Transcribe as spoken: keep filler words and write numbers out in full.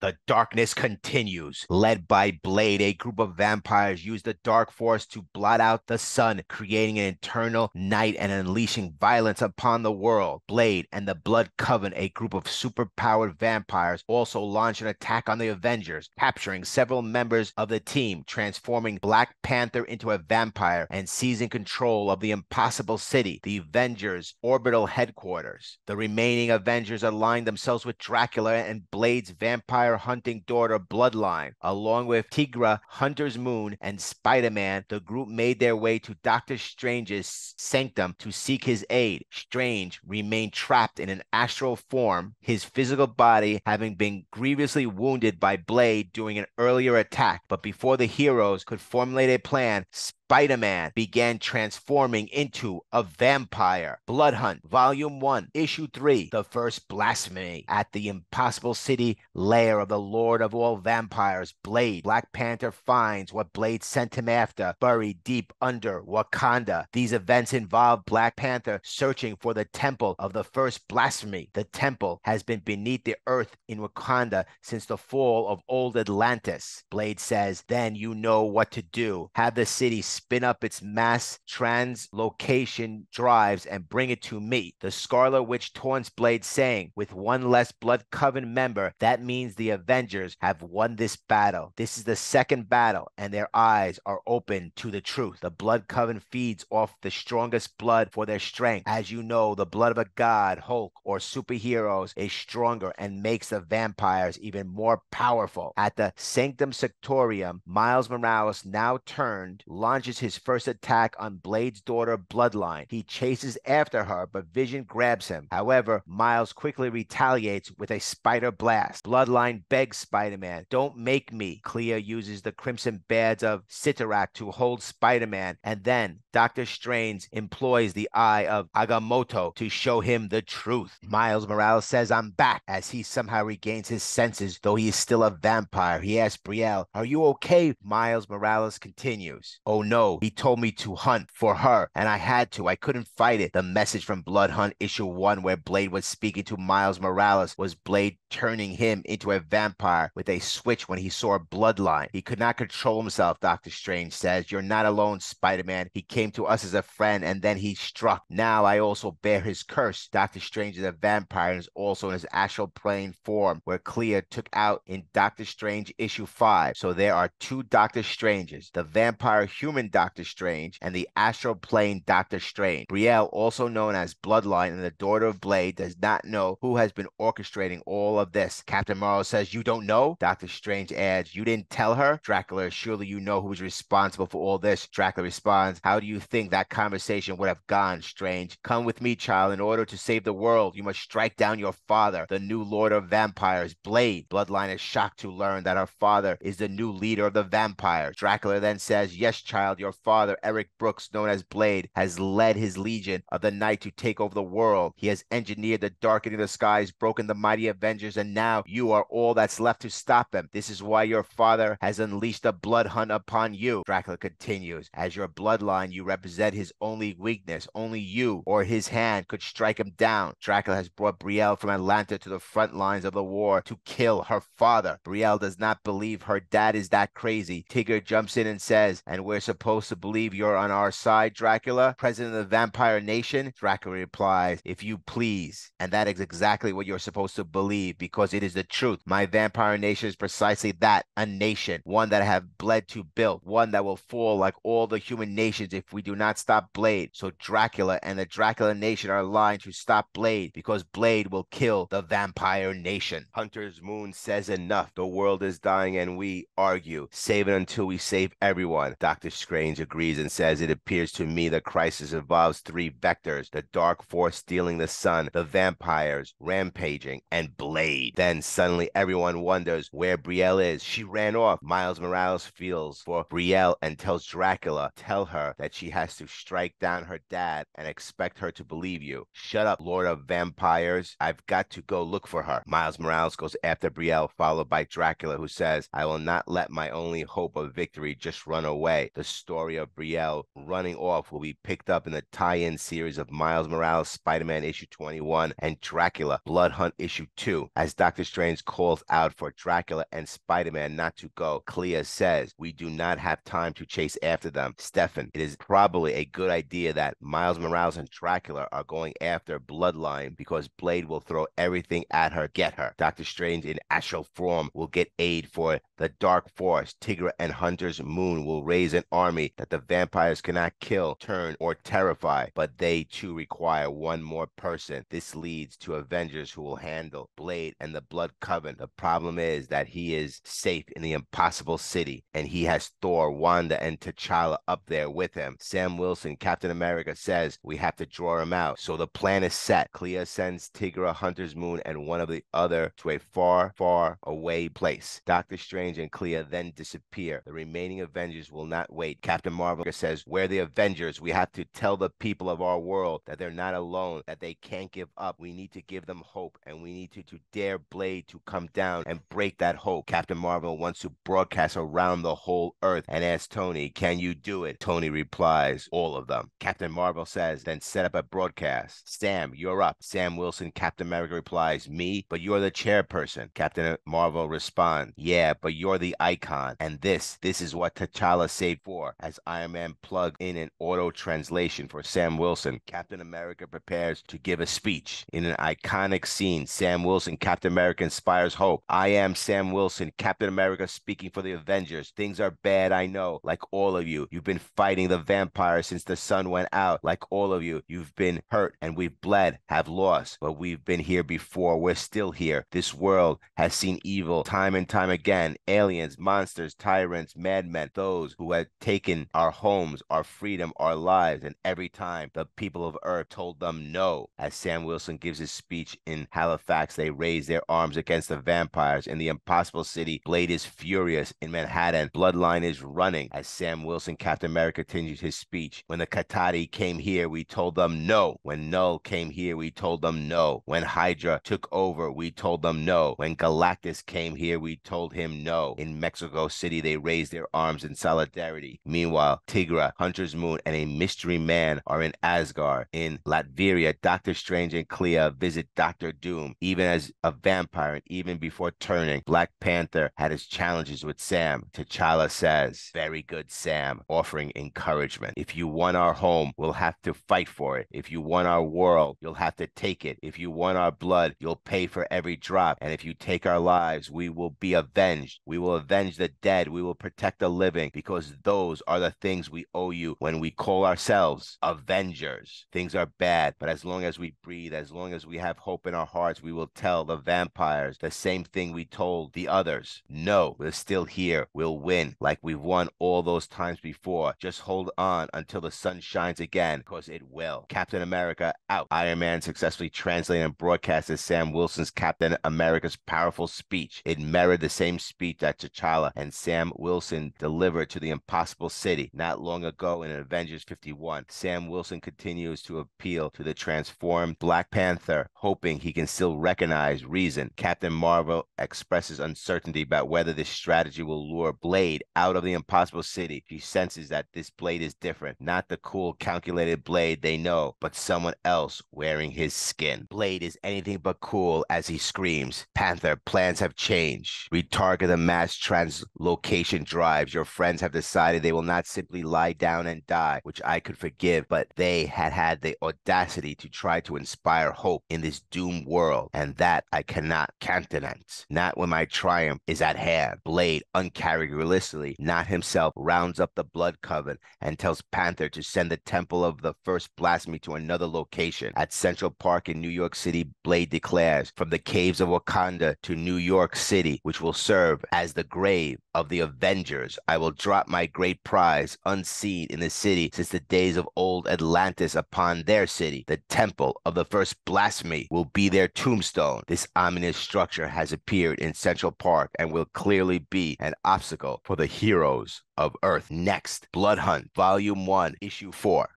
The darkness continues. Led by Blade, a group of vampires use the dark force to blot out the sun, creating an eternal night and unleashing violence upon the world. Blade and the Blood Coven, a group of superpowered vampires, also launch an attack on the Avengers, capturing several members of the team, transforming Black Panther into a vampire and seizing control of the Impossible City, the Avengers' orbital headquarters. The remaining Avengers align themselves with Dracula and Blade's vampire hunting daughter Bloodline. Along with Tigra, Hunter's Moon, and Spider-Man, the group made their way to Doctor Strange's sanctum to seek his aid. Strange remained trapped in an astral form, his physical body having been grievously wounded by Blade during an earlier attack. But before the heroes could formulate a plan, Spider-Man began transforming into a vampire. Blood Hunt, Volume one, Issue three, The First Blasphemy. At the Impossible City lair of the Lord of all vampires, Blade, Black Panther finds what Blade sent him after, buried deep under Wakanda. These events involve Black Panther searching for the Temple of the First Blasphemy. The temple has been beneath the earth in Wakanda since the fall of old Atlantis. Blade says, "Then you know what to do. Have the city spin up its mass translocation drives and bring it to me." The Scarlet Witch taunts Blade, saying, "With one less Blood Coven member, that means the Avengers have won this battle. This is the second battle, and their eyes are open to the truth." The Blood Coven feeds off the strongest blood for their strength. As you know, the blood of a god, Hulk, or superheroes is stronger and makes the vampires even more powerful. At the Sanctum Sanctorum, Miles Morales, now turned, launches his first attack on Blade's daughter, Bloodline. He chases after her, but Vision grabs him. However, Miles quickly retaliates with a spider blast. Bloodline begs Spider-Man, "Don't make me." Clea uses the crimson bands of Sitarak to hold Spider-Man, and then Doctor Strange employs the eye of Agamotto to show him the truth. Miles Morales says, "I'm back," as he somehow regains his senses, though he is still a vampire. He asks Brielle, "Are you okay?" Miles Morales continues, "Oh no, he told me to hunt for her, and I had to. I couldn't fight it." The message from Blood Hunt Issue one, where Blade was speaking to Miles Morales, was Blade turning him into a vampire with a switch when he saw Bloodline. "He could not control himself," Doctor Strange says. "You're not alone, Spider-Man. He came to us as a friend, and then he struck. Now I also bear his curse." Doctor Strange is a vampire and is also in his astral plane form, where Clea took out in Doctor Strange Issue five. So there are two Doctor Stranges, the vampire human Doctor Strange and the astral plane Doctor Strange. Brielle, also known as Bloodline and the daughter of Blade, does not know who has been orchestrating all of this. Captain Marvel says, "You don't know?" Doctor Strange adds, "You didn't tell her?" Dracula, "Surely you know who is responsible for all this." Dracula responds, "How do you think that conversation would have gone, Strange? Come with me, child. In order to save the world, you must strike down your father, the new Lord of Vampires, Blade." Bloodline is shocked to learn that her father is the new leader of the vampires. Dracula then says, "Yes, child, your father, Eric Brooks, known as Blade, has led his legion of the night to take over the world. He has engineered the darkening of the skies, broken the mighty Avengers, and now you are all that's left to stop them. This is why your father has unleashed a blood hunt upon you." Dracula continues, "As your bloodline, you represent his only weakness. Only you or his hand could strike him down." Dracula has brought Brielle from Atlanta to the front lines of the war to kill her father. Brielle does not believe her dad is that crazy. Tigra jumps in and says, "And we're supposed to believe you're on our side, Dracula, president of the Vampire Nation?" Dracula replies, "If you please. And that is exactly what you're supposed to believe, because it is the truth. My Vampire Nation is precisely that, a nation, one that I have bled to build, one that will fall like all the human nations if we do not stop Blade. So Dracula and the Dracula Nation are aligned to stop Blade, because Blade will kill the Vampire Nation." Hunter's Moon says, "Enough. The world is dying and we argue. Save it until we save everyone." Doctor Strange agrees and says, "It appears to me the crisis involves three vectors: the dark force stealing the sun, the vampires rampaging, and Blade." Then suddenly everyone wonders where Brielle is. She ran off. Miles Morales feels for Brielle and tells Dracula, "Tell her that she has to strike down her dad and expect her to believe you. Shut up, Lord of Vampires. I've got to go look for her. Miles Morales goes after Brielle, followed by Dracula, who says, I will not let my only hope of victory just run away. The story of Brielle running off will be picked up in the tie-in series of Miles Morales Spider-Man issue twenty-one and Dracula Blood Hunt issue two. As Doctor Strange calls out for Dracula and Spider-Man not to go, Clea says, we do not have time to chase after them. Stefan, it is probably a good idea that Miles Morales and Dracula are going after Bloodline because Blade will throw everything at her, get her. Doctor Strange in astral form will get aid for the dark force. Tigra and Hunter's Moon will raise an army that the vampires cannot kill, turn, or terrify, but they too require one more person. This leads to Avengers who will handle Blade and the Blood Coven. The problem is that he is safe in the Impossible City, and he has Thor, Wanda, and T'Challa up there with him. Sam Wilson, Captain America, says we have to draw him out. So the plan is set. Clea sends Tigra, Hunter's Moon, and one of the other to a far, far away place. Doctor Strange and Clea then disappear. The remaining Avengers will not wait. Captain Marvel says, we're the Avengers. We have to tell the people of our world that they're not alone, that they can't give up. We need to give them hope, and we need to, to dare Blade to come down and break that hope. Captain Marvel wants to broadcast around the whole earth and asks Tony, can you do it? Tony replies, all of them. Captain Marvel says, then set up a broadcast. Sam, you're up. Sam Wilson, Captain America, replies, me? But you're the chairperson. Captain Marvel responds, yeah, but you're the icon. And this, this is what T'Challa saved for. As Iron Man plugs in an auto translation for Sam Wilson, Captain America prepares to give a speech. In an iconic scene, Sam Wilson, Captain America, inspires hope. I am Sam Wilson, Captain America, speaking for the Avengers. Things are bad, I know, like all of you. You've been fighting the vampire since the sun went out. Like all of you, you've been hurt, and we've bled, have lost, but we've been here before. We're still here. This world has seen evil time and time again. Aliens, monsters, tyrants, madmen, those who had taken our homes, our freedom, our lives, and every time the people of Earth told them no. As Sam Wilson gives his speech in Halifax, they raise their arms against the vampires. In the Impossible City, Blade is furious. In Manhattan, Bloodline is running. As Sam Wilson, Captain America, continues his speech, when the Qatari came here, we told them no. When Null came here, we told them no. When Hydra took over, we told them no. When Galactus came here, we told him no. In Mexico City, they raised their arms in solidarity. Meanwhile, Tigra, Hunter's Moon, and a mystery man are in Asgard. In Latveria, Doctor Strange and Clea visit Doctor Doom, even as a vampire and even before turning. Black Panther had his challenges with Sam. T'Challa says, very good, Sam, offering encouragement. If you want our home, we'll have to fight for it. If you want our world, you'll have to take it. If you want our blood, you'll pay for every drop. And if you take our lives, we will be avenged. We will avenge the dead. We will protect the living, because those are the things we owe you when we call ourselves Avengers. Things are bad, but as long as we breathe, as long as we have hope in our hearts, we will tell the vampires the same thing we told the others. No, we're still here. We'll win like we've won all those times before. Just hold on until the sun shines again, because it will. Captain America out. Iron Man successfully translated and broadcasted Sam Wilson's Captain America's powerful speech. It mirrored the same speech that T'Challa and Sam Wilson delivered to the Impossible City not long ago in Avengers fifty-one. Sam Wilson continues to appeal to the transformed Black Panther, hoping he can still recognize reason. Captain Marvel expresses uncertainty about whether this strategy will lure Blade out of the Impossible City. She senses that this Blade is different, not the cool, calculated Blade they know, but someone else wearing his skin. Blade is anything but cool as he screams, Panther, plans have changed. Retarget the mass translocation drives. Your friends have decided they will not simply lie down and die, which I could forgive, but they had had the audacity to try to inspire hope in this doomed world, and that I cannot countenance. Not when my triumph is at hand. Blade, uncharacteristically, not himself, rounds up the Blood Coven and tells Panther to send the Temple of the First Blasphemy to another location. At Central Park in New York City, Blade declares, from the caves of Wakanda to New York City, which will serve as the grave of the Avengers, I will drop my great prize unseen in the city since the days of old Atlantis upon their city. The Temple of the First Blasphemy will be their tombstone. This ominous structure has appeared in Central Park and will clearly be an obstacle for the heroes of Earth. Next, Blood Hunt, Volume one, Issue four.